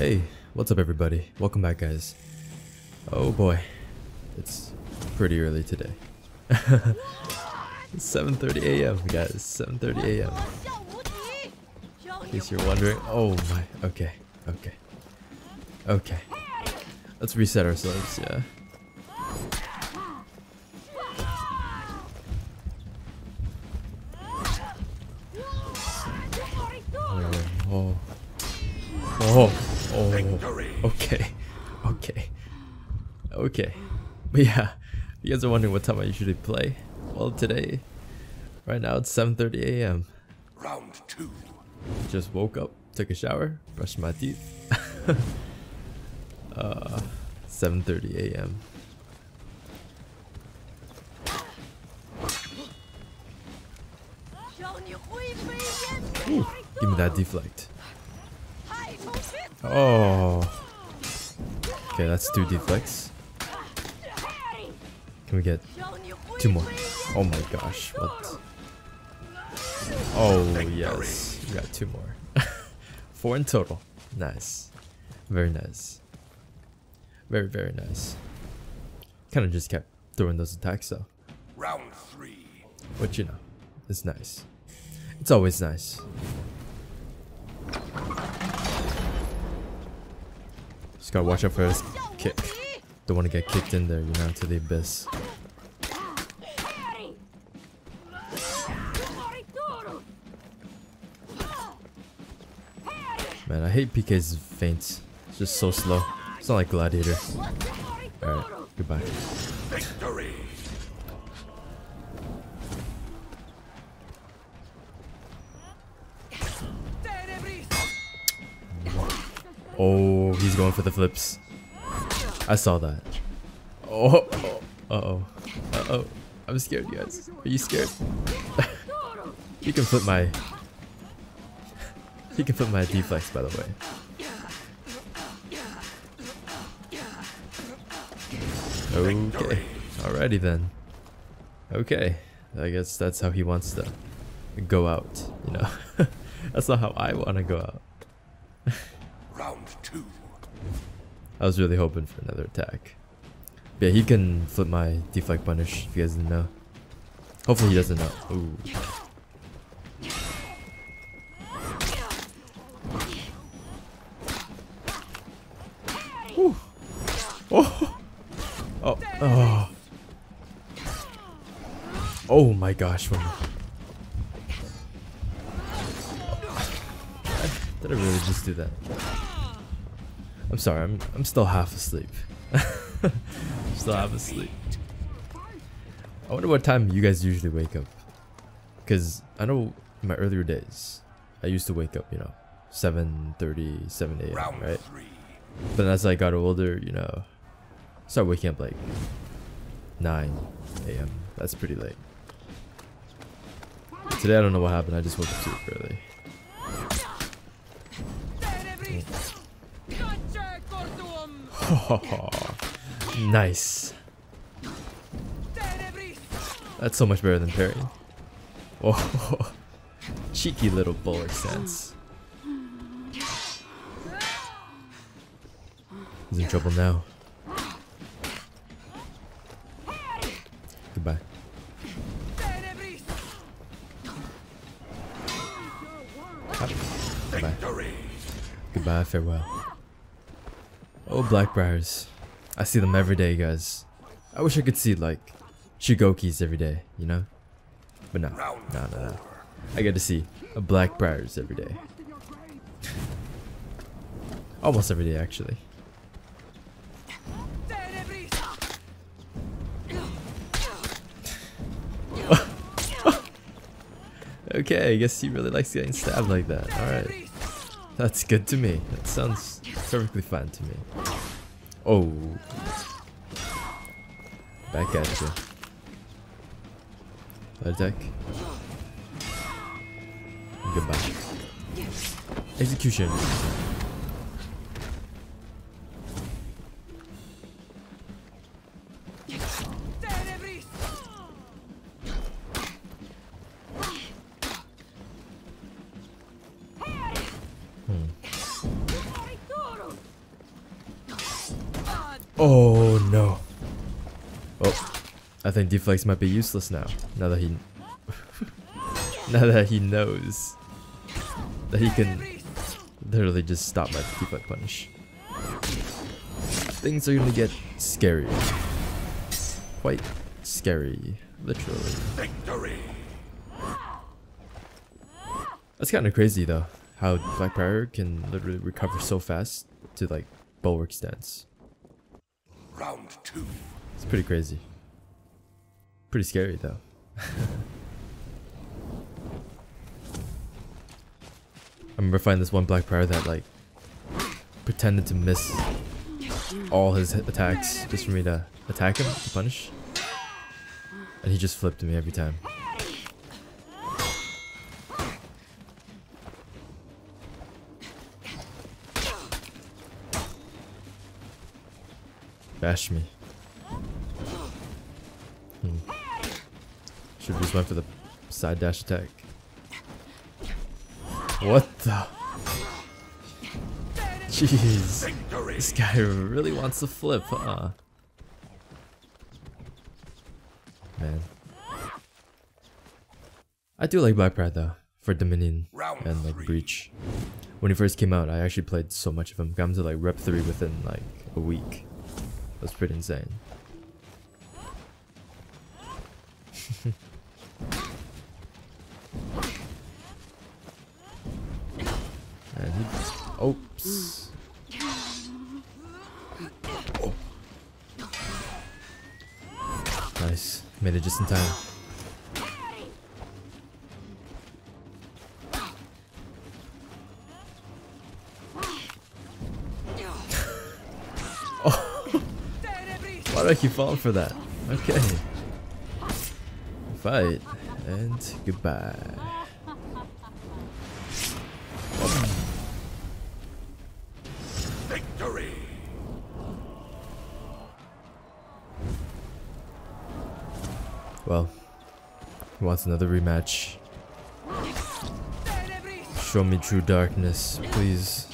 Hey, what's up everybody? Welcome back guys. Oh boy, it's pretty early today. 7:30 a.m. guys, 7:30 a.m. in case you're wondering. Oh my, okay. Let's reset ourselves, yeah. Okay, but yeah, you guys are wondering what time I usually play. Well, today, right now it's 7:30 a.m. Round 2. Just woke up, took a shower, brushed my teeth. 7:30 a.m. Give me that deflect. Oh. Okay, that's 2 deflects. Can we get 2 more? Oh my gosh, what? Oh yes, we got 2 more. 4 in total. Nice. Very nice. Very, very nice. Kind of just kept throwing those attacks though. Round 3. But you know, it's nice. It's always nice. Just gotta watch out for his kick. Don't want to get kicked in there, you know, to the abyss. Man, I hate PK's feints. It's just so slow. It's not like Gladiator. Alright, goodbye. Victory. Oh, he's going for the flips. I saw that. Oh, uh oh. I'm scared, you guys. Are you scared? You can flip my. You can flip my deflex, by the way. Okay. Alrighty then. Okay. I guess that's how he wants to go out. You know, that's not how I want to go out. Round 2. I was really hoping for another attack. But yeah, he can flip my deflect punish if you guys didn't know. Hopefully he doesn't know. Ooh. Ooh. Oh. Oh. Oh. Oh my gosh. Did I really just do that? I'm sorry, I'm still half asleep. Still half asleep. I wonder what time you guys usually wake up. Because I know in my earlier days, I used to wake up, you know, 7:30, 7 a.m., right? But as I got older, you know, I started waking up like 9 a.m. That's pretty late. But today, I don't know what happened. I just woke up super early. Oh, nice. That's so much better than parrying. Oh, cheeky little bulwark stance. He's in trouble now. Goodbye. Goodbye. Goodbye, farewell. Oh, Black Priors. I see them every day, guys. I wish I could see, like, Chigokis every day, you know? But no. I get to see a Black Priors every day. Almost every day, actually. Okay, I guess he really likes getting stabbed like that. Alright. That's good to me. That sounds perfectly fine to me. Oh. Back at you. Attack. Goodbye. Execution. Oh no. Oh, I think Deflex might be useless now. Now that he knows that he can literally just stop my Deflect Punch. Things are gonna get scary. Quite scary, literally. Victory. That's kind of crazy though, how Black Prior can literally recover so fast to like bulwark stance. Round two. It's pretty crazy. Pretty scary though. I remember finding this one Black Prior that like pretended to miss all his attacks just for me to attack him to punish, and he just flipped me every time. Bash me. Should have just went for the side dash attack. What the? Jeez. This guy really wants to flip, huh? Man. I do like Black Prior though, for Dominion and like Breach. When he first came out, I actually played so much of him. Got him to like rep 3 within like a week. That's pretty insane. And he just, oops. Oh. Nice. Made it just in time. Why do I keep falling for that? Okay. Fight. And goodbye. Victory. Well, he wants another rematch. Show me true darkness, please.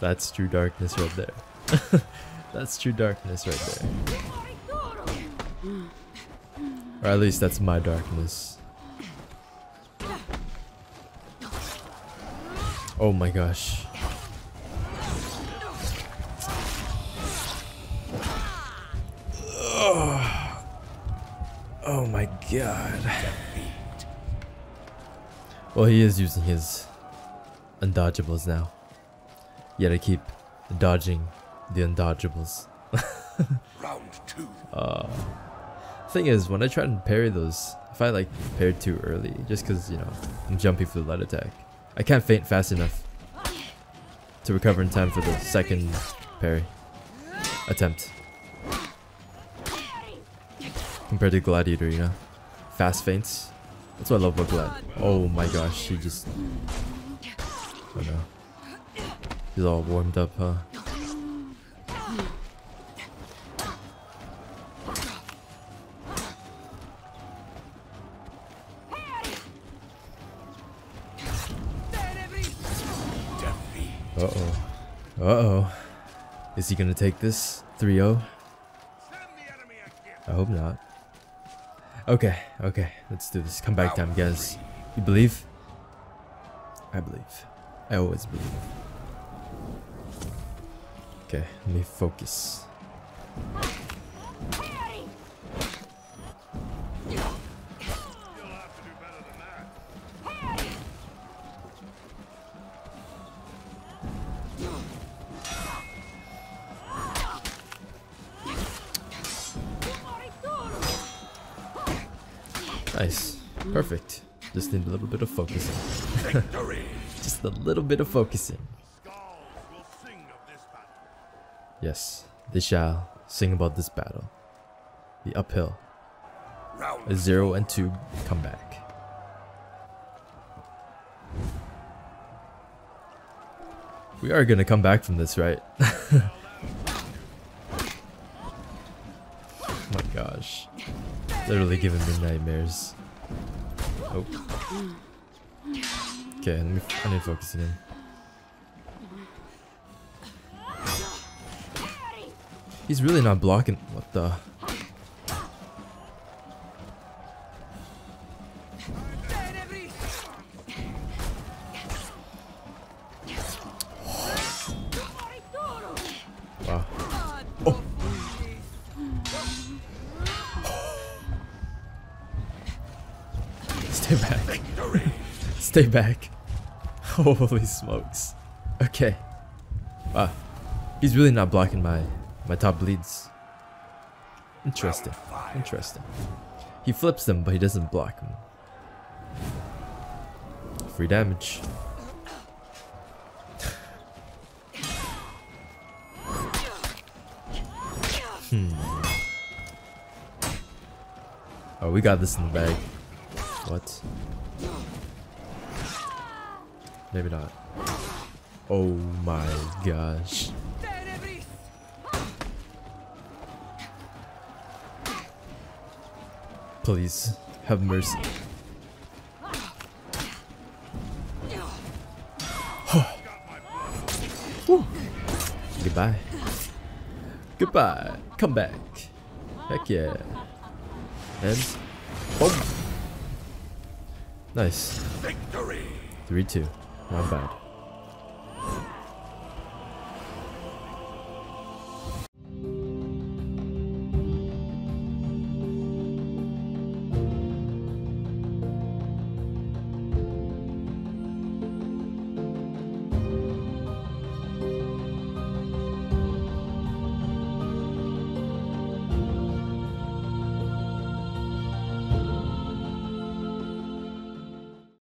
That's true darkness right there. That's true darkness right there. Or at least that's my darkness. Oh my gosh. Ugh. Oh my god. Well, he is using his undodgeables now. Yet I keep dodging the undodgeables. Round two. Thing is, when I try and parry those, if I like parry too early, just because, you know, I'm jumping for the light attack, I can't feint fast enough to recover in time for the second parry attempt. Compared to Gladiator, you know, fast feints. That's what I love about Glad. Oh my gosh, he just. Oh no. He's all warmed up, huh? Uh-oh. Is he gonna take this? 3-0? I hope not. Okay, okay. Let's do this. Comeback time, guys. You believe? I believe. I always believe. Okay, let me focus. Nice. Perfect. Just need a little bit of focusing. Just a little bit of focusing. Yes, they shall sing about this battle. The uphill. A 0 and 2 comeback. We are gonna come back from this, right? Oh my gosh. Literally giving me nightmares. Oh. Okay, I need to focus again. He's really not blocking. What the? Wow. Oh. Stay back. Stay back. Holy smokes. Okay. Wow. He's really not blocking my top bleeds. Interesting. Interesting. He flips them, but he doesn't block them. Free damage. Oh, we got this in the bag. What? Maybe not. Oh my gosh. Please, have mercy. Goodbye. Goodbye. Come back. Heck yeah. And boom. Nice. Victory. 3-2. Not bad.